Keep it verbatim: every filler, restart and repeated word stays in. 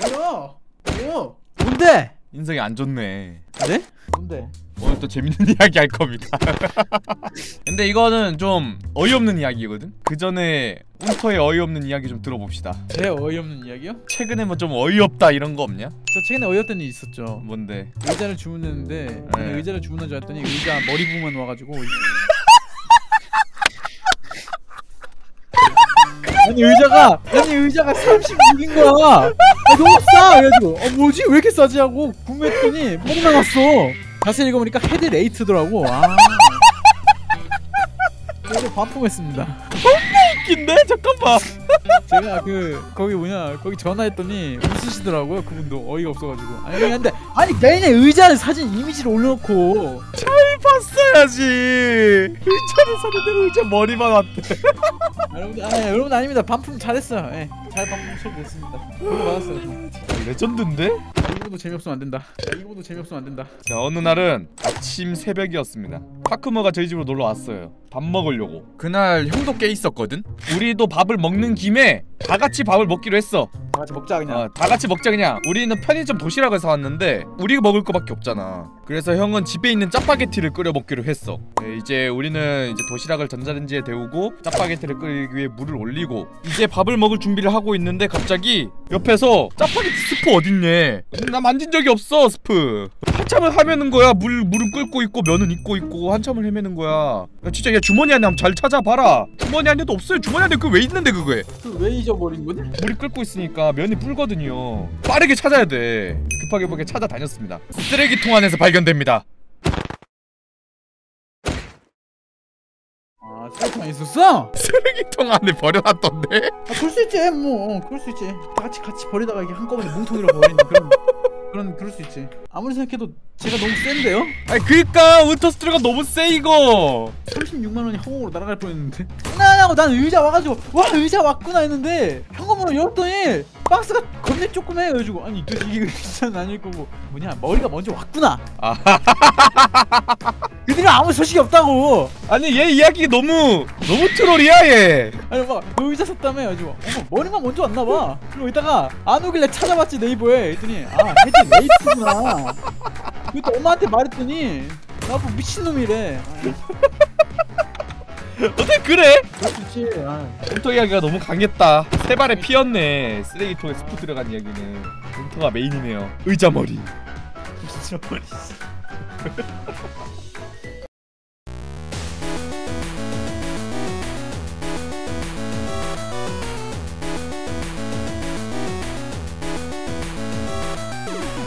뭐야? 뭐야? 뭔데? 인성이 안 좋네. 네? 뭔데? 오늘 또 재밌는 이야기 할 겁니다. 근데 이거는 좀 어이없는 이야기거든? 그 전에 운터의 어이없는 이야기 좀 들어봅시다. 제 어이없는 이야기요? 최근에 뭐 좀 어이없다 이런 거 없냐? 저 최근에 어이없던 일이 있었죠. 뭔데? 의자를 주문했는데 네. 의자를 주문한 줄 알았더니 의자 머리 부분만 와가지고 아니 의자가 아니 의자가 삼십육인 거야. 아, 너무 싸! 그래가지고 아 뭐지? 왜 이렇게 싸지? 하고 구매했더니 못 나갔어. 자세히 읽어보니까 헤드레이트더라고. 아 그래서 반품했습니다. 겁나 웃긴데? 잠깐만. 제가 그 거기 뭐냐 거기 전화했더니 웃으시더라고요. 그분도 어이가 없어가지고. 아니 근데 아니 내내 의자를 사진 이미지로 올려놓고 잘 봤어야지. 의자를 사는데 의자 머리만 왔대. 여러분들 아 여러분 아닙니다. 반품 잘했어요. 예, 잘 반품 처리됐습니다. 이거 받았어요. 아, 레전드인데? 일부도 재미없으면 안 된다. 일부도 재미없으면 안 된다. 자 어느 날은 아침 새벽이었습니다. 파크머가 저희 집으로 놀러 왔어요. 밥 먹으려고. 그날 형도 깨 있었거든. 우리도 밥을 먹는 김에 다 같이 밥을 먹기로 했어. 다 같이 먹자 그냥. 어, 다 같이 먹자 그냥. 우리는 편의점 도시락을 사왔는데 우리가 먹을 거밖에 없잖아. 그래서 형은 집에 있는 짜파게티를 끓여 먹기로 했어. 네, 이제 우리는 이제 도시락을 전자레인지에 데우고 짜파게티를 끓이기 위해 물을 올리고 이제 밥을 먹을 준비를 하고 있는데 갑자기 옆에서 짜파게티 스프 어딨냐? 나 만진 적이 없어 스프. 한참을 헤매는 거야. 물 물은 끓고 있고 면은 익고 있고 한참을 헤매는 거야. 야, 진짜 야 주머니 안에 한번 잘 찾아봐라. 주머니 안에도 없어요. 주머니 안에 그 왜 있는데 그거에? 그 왜 잊어버린 거냐? 물이 끓고 있으니까 면이 불거든요. 빠르게 찾아야 돼. 급하게 급하게 찾아다녔습니다. 쓰레기통 안에서 발견됩니다. 아 쓰레기통 안에 있었어? 쓰레기통 안에 버려놨던데? 아 그럴 수 있지 뭐. 그럴 수 있지. 같이 같이 버리다가 이게 한꺼번에 뭉텅이로 버리는 그런 그런 그럴 수 있지. 아무리 생각해도 제가 너무 센데요? 아니 그니까 운터스트리가 너무 세 이거. 삼십육만 원이 허공으로 날아갈 뻔했는데. 끝나냐고 난 의자 와가지고 와 의자 왔구나 했는데 현금으로 열었더니 박스가 겁내 조그매. 그래가지고 아니 도대체 이게 의자는 아닐 거고 뭐냐 머리가 먼저 왔구나. 아 그들은 아무 소식이 없다고. 아니 얘 이야기 너무 너무 트롤이야 얘. 아니 막 너 의자 샀다며 그래가지고 어머 머리가 먼저 왔나봐. 그리고 이따가 안 오길래 찾아봤지 네이버에. 했더니 아 헤드 레이트구나. 그때 엄마한테 말했더니 나보고 미친놈이래. 어떻게 그래? 그렇지. 운터 이야기가 너무 강했다. 세 발에 피었네. 쓰레기통에 스프 들어간 이야기는 운터가 메인이네요. 의자머리. 의자머리.